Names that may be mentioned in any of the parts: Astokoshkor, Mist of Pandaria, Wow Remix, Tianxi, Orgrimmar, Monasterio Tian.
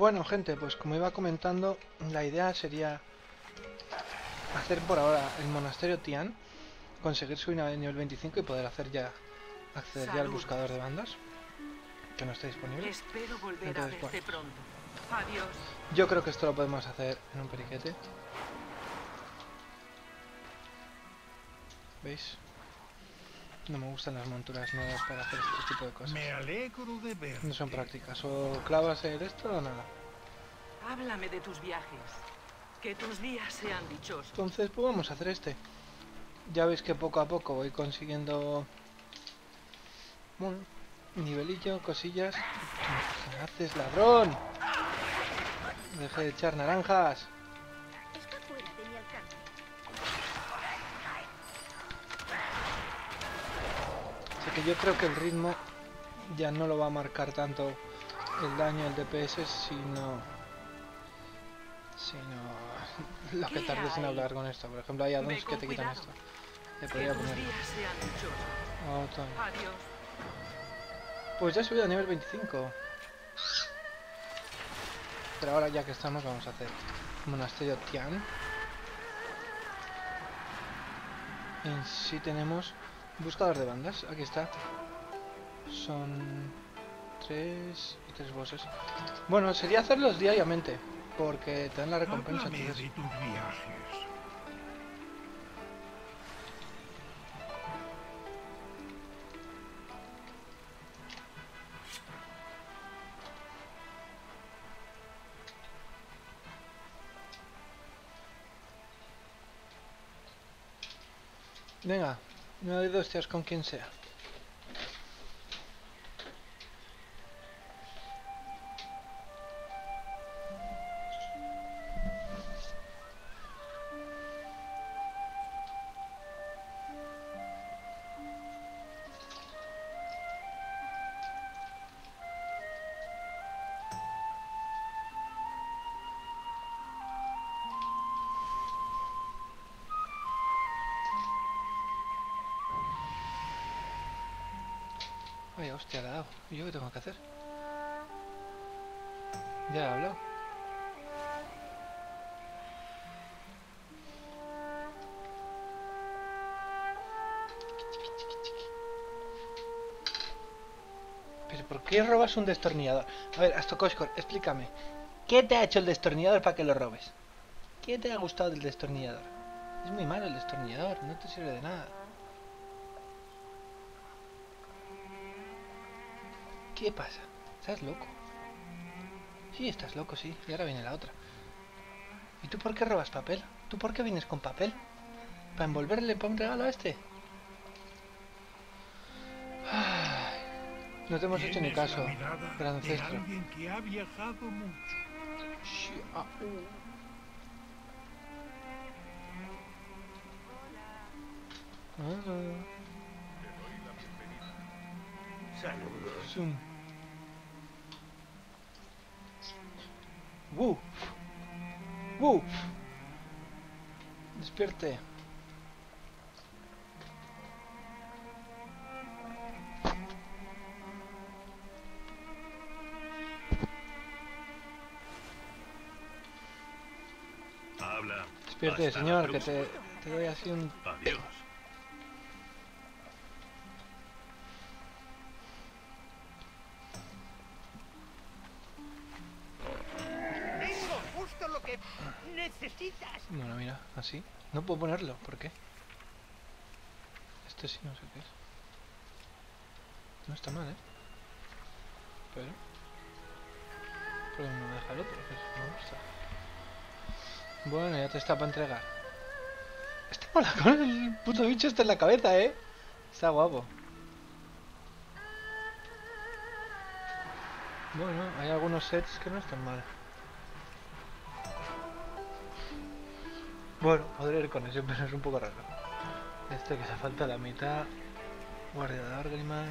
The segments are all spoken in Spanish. Bueno, gente, pues como iba comentando, la idea sería hacer por ahora el monasterio Tian, conseguir subir a nivel 25 y poder hacer ya acceder ya al buscador de bandas, que no está disponible. Espero volver a verte pronto. Adiós. Yo creo que esto lo podemos hacer en un periquete. ¿Veis? No me gustan las monturas nuevas para hacer este tipo de cosas. Me alegro de verte. No son prácticas. O clavas el esto o nada. Háblame de tus viajes. Que tus días sean dichosos. Entonces, pues vamos a hacer este. Ya veis que poco a poco voy consiguiendo... bueno, nivelillo, cosillas. ¿Qué haces, ladrón? Deje de echar naranjas. Que yo creo que el ritmo ya no lo va a marcar tanto el daño, el DPS, sino lo que tardes en hablar con esto. Por ejemplo, hay addons que te quitan esto. Le podría poner. Pues ya he subido a nivel 25. Pero ahora ya que estamos vamos a hacer monasterio Tian. En sí tenemos... buscador de bandas, aquí está. Son 3 y 3 bosses. Bueno, sería hacerlos diariamente, porque te dan la recompensa. Háblame de tus viajes. Venga. Me doy dos hostias con quien sea. Vaya hostia, le ha dado. ¿Y yo qué tengo que hacer? Ya he hablado. ¿Pero por qué robas un destornillador? A ver, Astokoshkor, explícame. ¿Qué te ha hecho el destornillador para que lo robes? ¿Qué te ha gustado del destornillador? Es muy malo el destornillador, no te sirve de nada. ¿Qué pasa? ¿Estás loco? Sí, estás loco, sí. Y ahora viene la otra. ¿Y tú por qué robas papel? ¿Tú por qué vienes con papel? ¿Para envolverle para un regalo a este? Ay, no te hemos hecho ni caso, gran ancestro. Saludos. ¡Woof! ¡Woof! ¡Despierte! Habla. Despierte, hasta señor, que te doy así un... Adiós. Bueno, mira, así. No puedo ponerlo, ¿por qué? Este sí, no sé qué es. No está mal, ¿eh? Pero... pero no deja el otro, que eso me gusta. Bueno, ya te está para entregar. Está mola con el puto bicho este en la cabeza, ¿eh? Está guapo. Bueno, hay algunos sets que no están mal. Bueno, podré ir con eso, pero es un poco raro. Este que se falta la mitad. Guardia de Orgrimmar.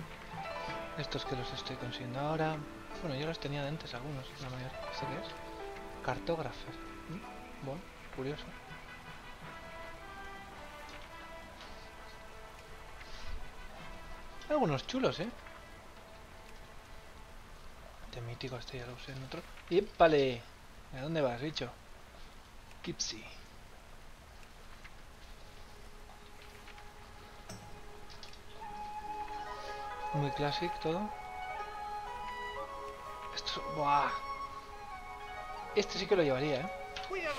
Estos que los estoy consiguiendo ahora. Bueno, yo los tenía de antes algunos, la mayor. ¿Este qué es? Cartógrafo. Bueno, curioso. Algunos chulos, ¿eh? Este mítico, este ya lo usé en otro. ¡Ípale! ¿A dónde vas, bicho? Kipsy. Muy clásico todo. Esto... ¡buah! Este sí que lo llevaría, ¿eh? Bueno,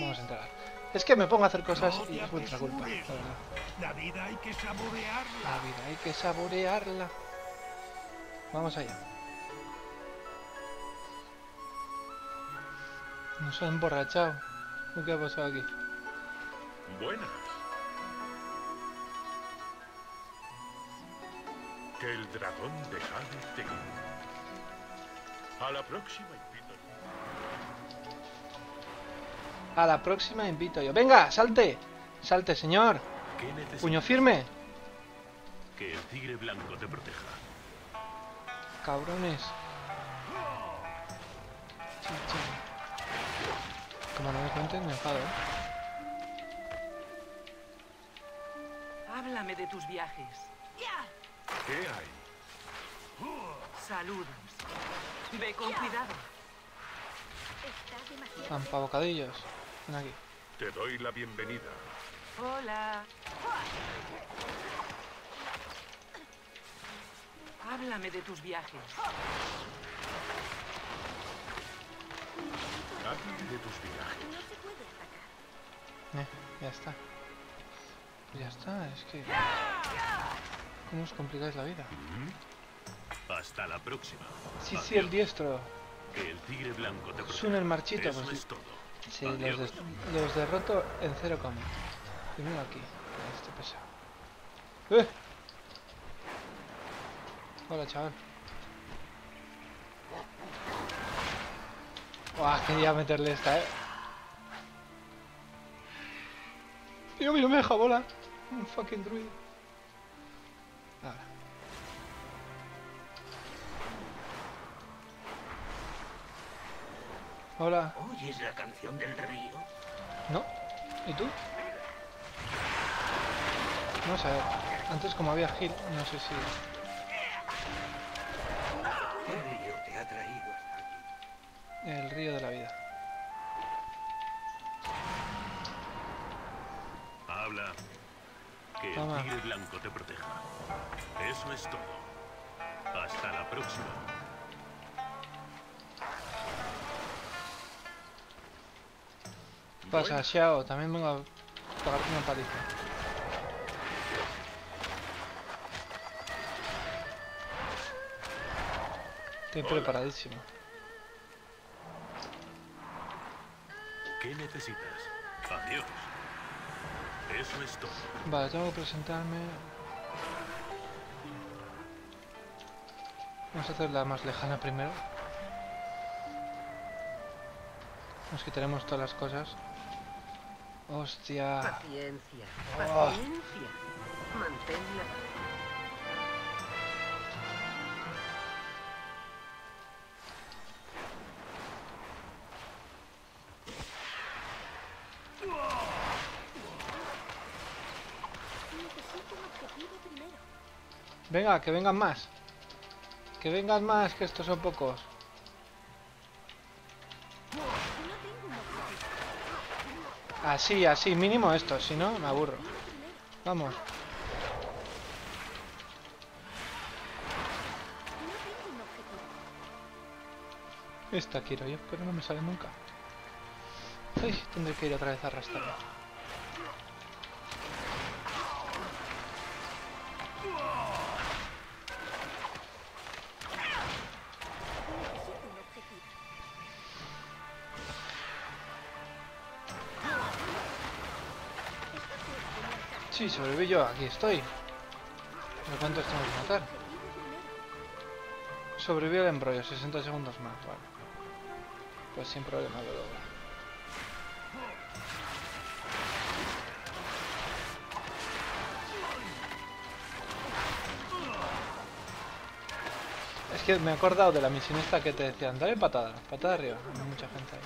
vamos a entrar. Es que me pongo a hacer cosas y es vuestra culpa, la verdad. La vida hay que saborearla. La vida hay que saborearla. Vamos allá. Nos han emborrachado. ¿Qué ha pasado aquí? Buenas. Que el dragón de Hades te guíe. A la próxima invito yo. A la próxima invito yo. ¡Venga, salte! ¡Salte, señor! ¡Puño firme! Que el tigre blanco te proteja. Cabrones. Chichín. Como no me cuentes, me enfado, Háblame de tus viajes. ¿Qué hay? Saludos. Ve con cuidado. Zampabocadillos. Ven aquí. Te doy la bienvenida. Hola. Háblame de tus viajes. De tus viajes. Ya está. Ya está, es que... ¿Cómo os complicáis la vida? Hasta la próxima. Sí, sí, el diestro. Que el tigre blanco te protege. Suena el marchito. Eso es todo. Sí, los derroto en 0,0. Primero aquí. Este pesado. ¡Eh! Hola, chaval. Buah, quería meterle esta, Tío, que no me deja bola. Un fucking druid. Ahora. Hola. ¿Oyes la canción del río? No. ¿Y tú? Vamos a ver. Antes, como había heal, no sé si... El río te ha traído. El río de la vida. Habla. Que el tigre blanco te proteja. Eso es todo. Hasta la próxima. Pasa, Xiao. También vengo a pagar una paliza. Estoy preparadísimo. ¿Qué necesitas? Adiós. Eso es todo. Vale, tengo que presentarme. Vamos a hacer la más lejana primero. Nos quitaremos todas las cosas. Hostia. Paciencia. Paciencia. Manténla. Venga, que vengan más. Que vengan más, que estos son pocos. Así, así, mínimo estos, si no, me aburro. Vamos. Esta quiero yo, pero no me sale nunca. Ay, tendré que ir otra vez a arrastrarla. Sí, sobreviví yo, aquí estoy. ¿Pero cuántos tengo que matar? Sobreviví al embrollo, 60 segundos más, vale. Pues sin problema lo logro. Es que me he acordado de la misión esta que te decían, dale patada, patada arriba. Hay mucha gente ahí.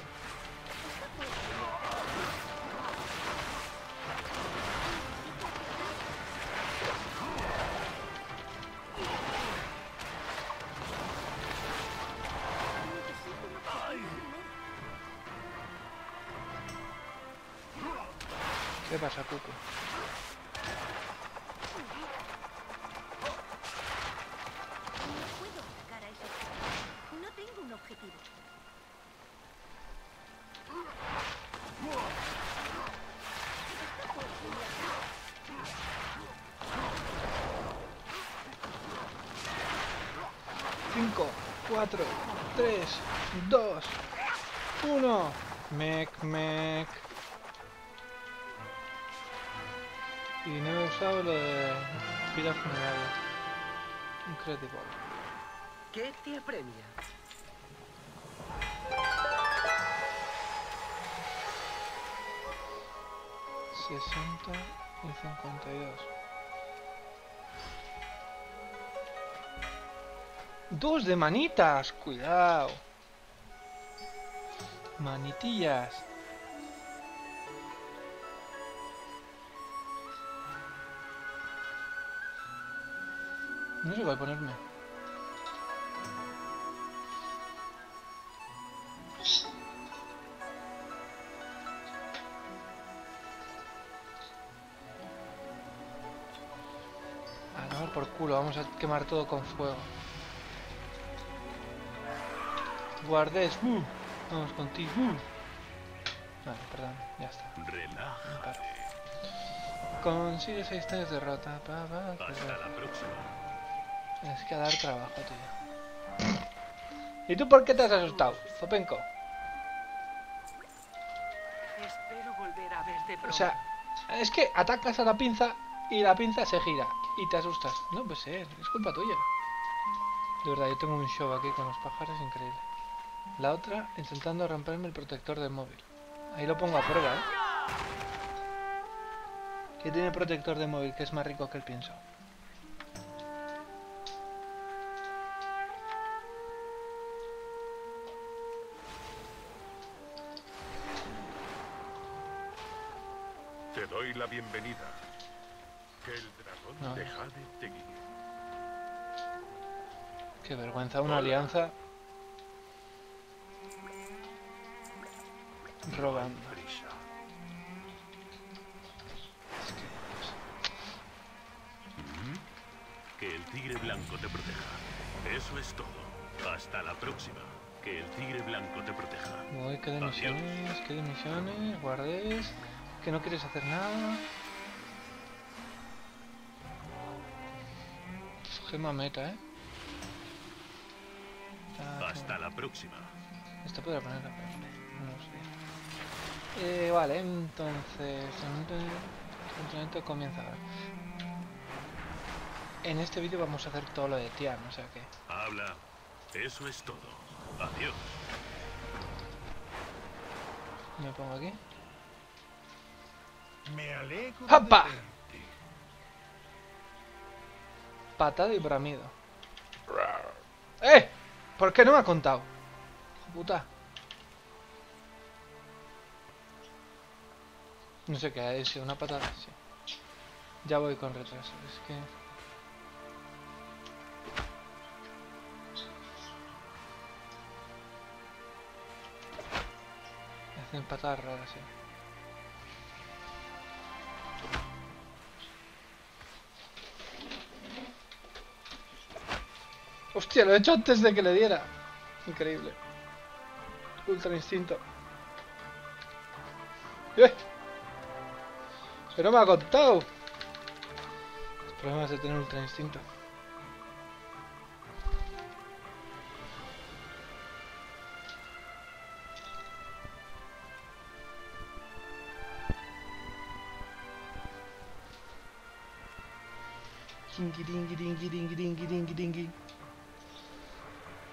¿Qué pasa, Cuco? Y no he usado lo de pila funeraria. Increíble. ¿Qué te apremia? $60 y $52. ¡Dos de manitas! ¡Cuidado! Manitillas. No sé cuál ponerme. A tomar por culo, vamos a quemar todo con fuego. Guardes, vamos contigo. Vale, perdón, ya está. Relájate. Consigue 6 test de rota. Hasta la próxima. Tienes que dar trabajo, tío. ¿Y tú por qué te has asustado, Zopenco? Espero volver a verte pronto. O sea, es que atacas a la pinza y la pinza se gira y te asustas. No, pues es culpa tuya. De verdad, yo tengo un show aquí con los pájaros increíble. La otra intentando romperme el protector del móvil. Ahí lo pongo a prueba, ¿eh? Que tiene protector de móvil que es más rico que el pienso. Te doy la bienvenida. Que el dragón de Jade te guíe. Qué vergüenza, una alianza. Robando. Que el tigre blanco te proteja. Eso es todo. Hasta la próxima. Que el tigre blanco te proteja. Voy, que de misiones, guardes. Que no quieres hacer nada. Gema meta, ¿eh? Hasta la próxima. Esto podrá ponerlo, no sé. Vale, entonces el entrenamiento comienza ahora. En este vídeo vamos a hacer todo lo de Tian, o sea que... Habla. Eso es todo. Adiós. Me pongo aquí. Me alegro. ¡Apa! Patado y bramido. ¡Eh! ¿Por qué no me ha contado? Puta. No sé qué ha sido, una patada. Sí. Ya voy con retraso, es que... Me hacen patadas raras, sí. Hostia, lo he hecho antes de que le diera. Increíble. Ultra instinto. ¡Eh! Pero me ha contado. Los problemas de tener ultra instinto. Dingi, dingi, dingi, dingi, dingi, dingi, dingi.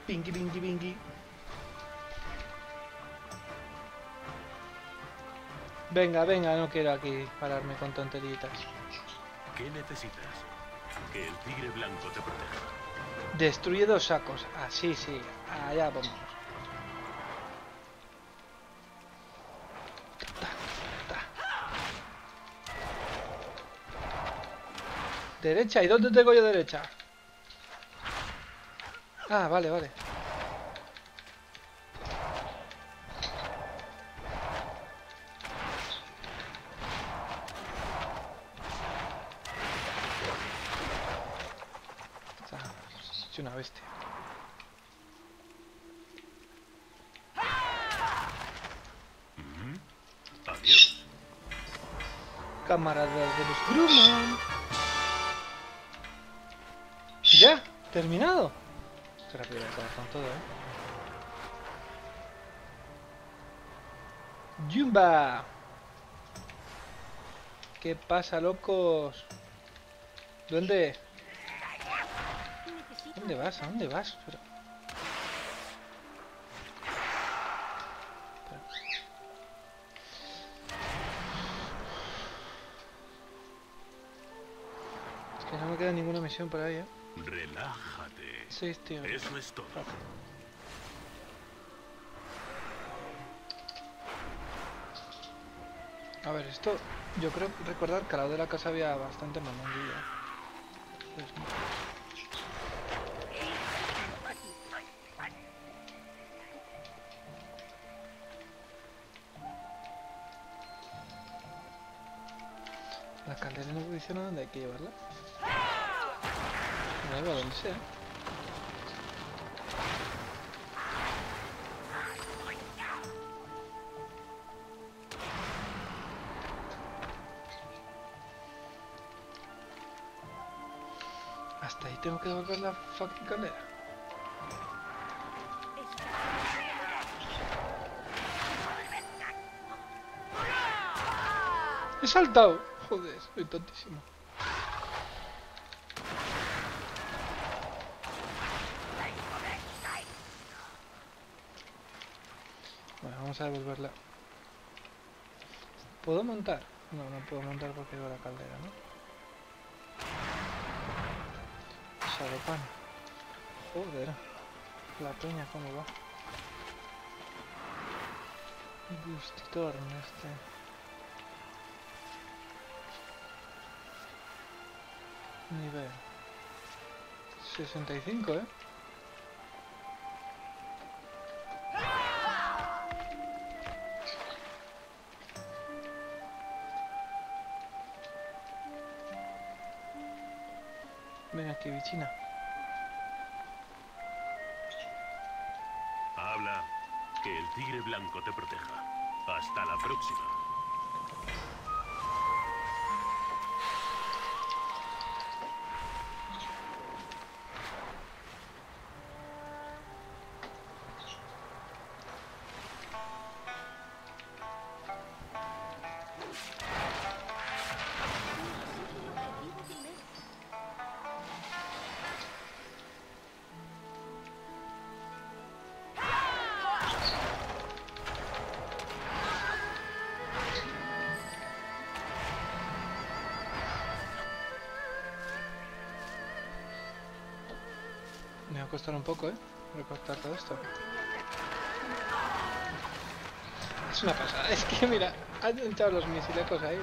Pinky, pinky, pinky. Venga, venga, no quiero aquí pararme con tonteritas. ¿Qué necesitas? Que el tigre blanco te proteja. Destruye 2 sacos. Así, sí. Allá vamos. Derecha, ¿y dónde tengo yo derecha? Ah, vale, vale. soy una bestia. Adiós. Camaradas de los Grumman. Ya, terminado. Qué rápido el corazón todo, eh. Jumba. ¿Qué pasa, locos? ¿Dónde? ¿Dónde vas? ¿A dónde vas? Pero... Es que no me queda ninguna misión para ella. Relájate. Sí, tío. Eso es todo. A ver, esto... Yo creo recordar que al lado de la casa había bastante mamondilla. La caldera no condiciona dónde hay que llevarla. Me llevo a donde sea. Hasta ahí tengo que devolver la fucking caldera. He saltado. Joder, soy tontísimo. Bueno, vamos a devolverla. ¿Puedo montar? No, no puedo montar porque llevo la caldera, ¿no? De pan. Joder, la peña cómo va. Gustitorn este. Nivel 65, eh. Ven aquí, bichina. Habla. Que el tigre blanco te proteja. Hasta la próxima. Va a costar un poco, recortar todo esto. Es una pasada, es que mira, han hinchado los misilecos ahí.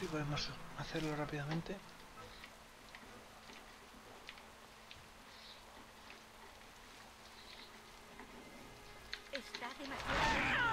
Si podemos hacerlo rápidamente. Está demasiado...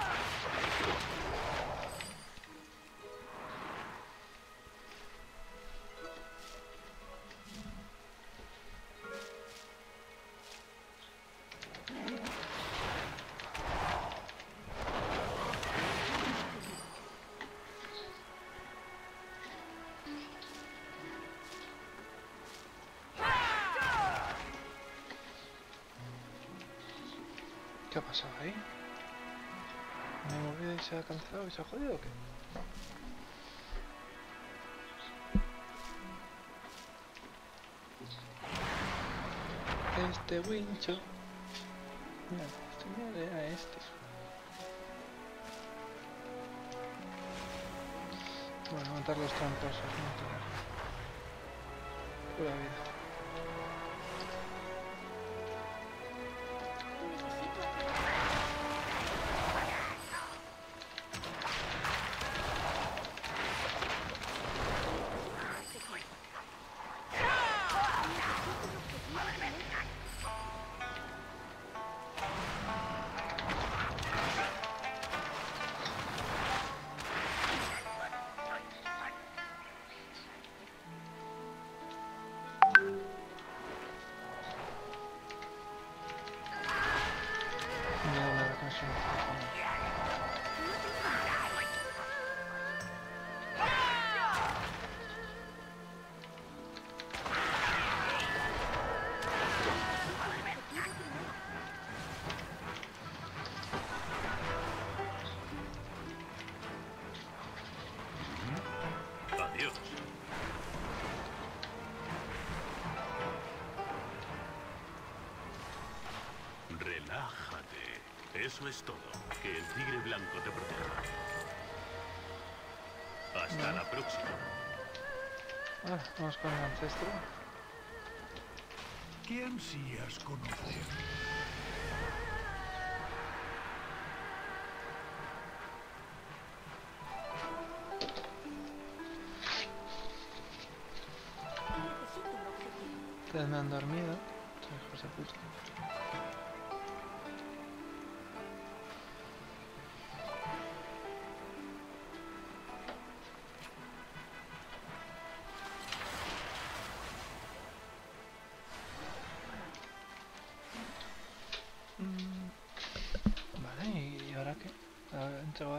¿Qué ha pasado ahí? ¿Me he movido y se ha cancelado y se ha jodido o qué? Este wincho... Mira, este mira era este. Bueno, matar los tramposos, no matar. pura vida. Relájate. Eso es todo. Que el tigre blanco te proteja. Hasta la próxima. Vamos con el ancestro. ¿Qué ansías conocer? Ustedes me han dormido. Hijos de puta.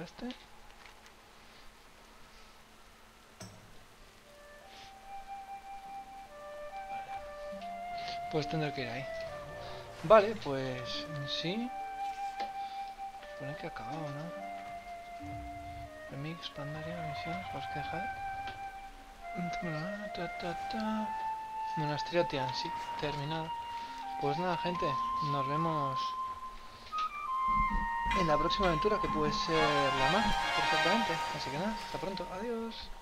Este. Pues tendré que ir ahí. Vale, pues sí. Supone que ha acabado, ¿no? Remix, Pandaria, misiones, bosque hat. Monasterio Tianxi, terminado. Pues nada, gente, nos vemos en la próxima aventura, que puede ser la más, perfectamente. Así que nada, hasta pronto, adiós.